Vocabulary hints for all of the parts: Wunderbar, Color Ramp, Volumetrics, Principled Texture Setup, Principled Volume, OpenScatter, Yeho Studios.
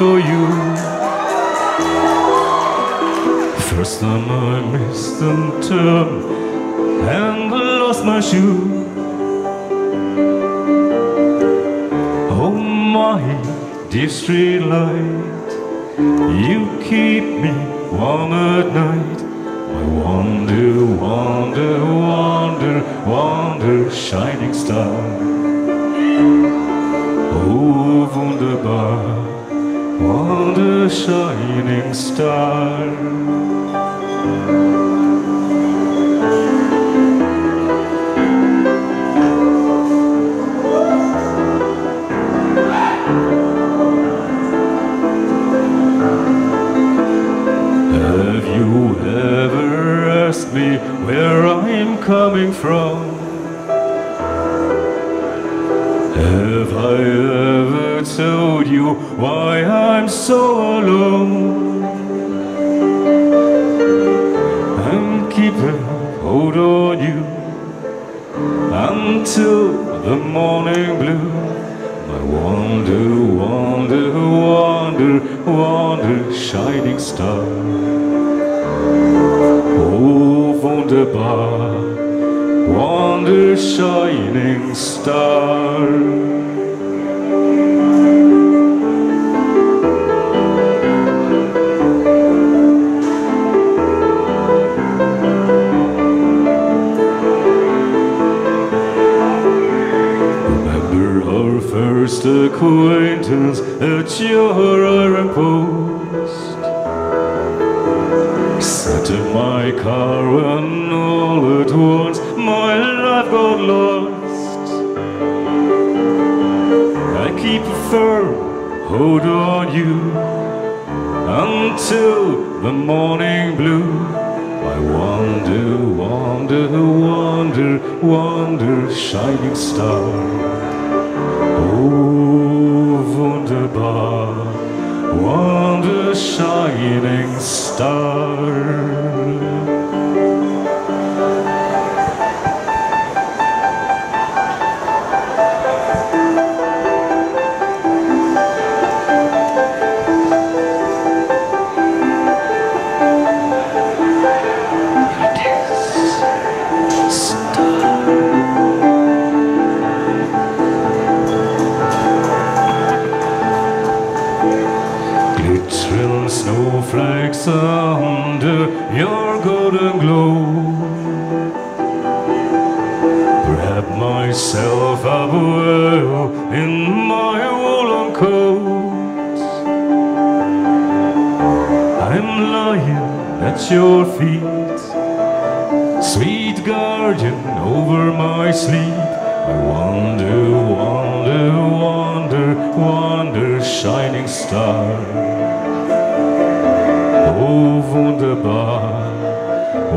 for you. First time I missed a turn and lost my shoe. Oh my dear street light, you keep me warm at night. I wonder, wonder, wonder, wonder, shining star. Oh, wunderbar, wonder, shining star. Me where I'm coming from. Have I ever told you why I'm so alone? I'm keeping hold on you until the morning blue. I wonder, wonder, wonder, wonder, shining star. Oh, wunderbar, wonder, shining star. Remember our first acquaintance at your iron post. Sat in my car when all at once my life got lost. I keep a firm hold on you until the morning blue. I wonder, wonder, wonder, wonder, shining star. Oh, wunderbar, wonder, shining star. Snowflakes under your golden glow. Wrap myself up well in my woolen coat. I'm lying at your feet, sweet guardian over my sleep. I wonder, wonder, wonder, wonder, shining star. Oh, wunderbar,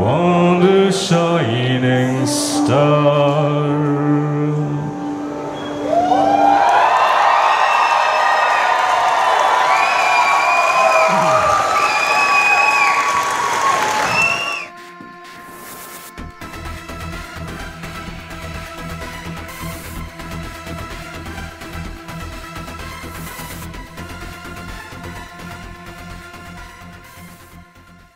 wonder, shining star.